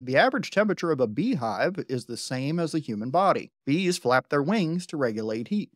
The average temperature of a beehive is the same as the human body. Bees flap their wings to regulate heat.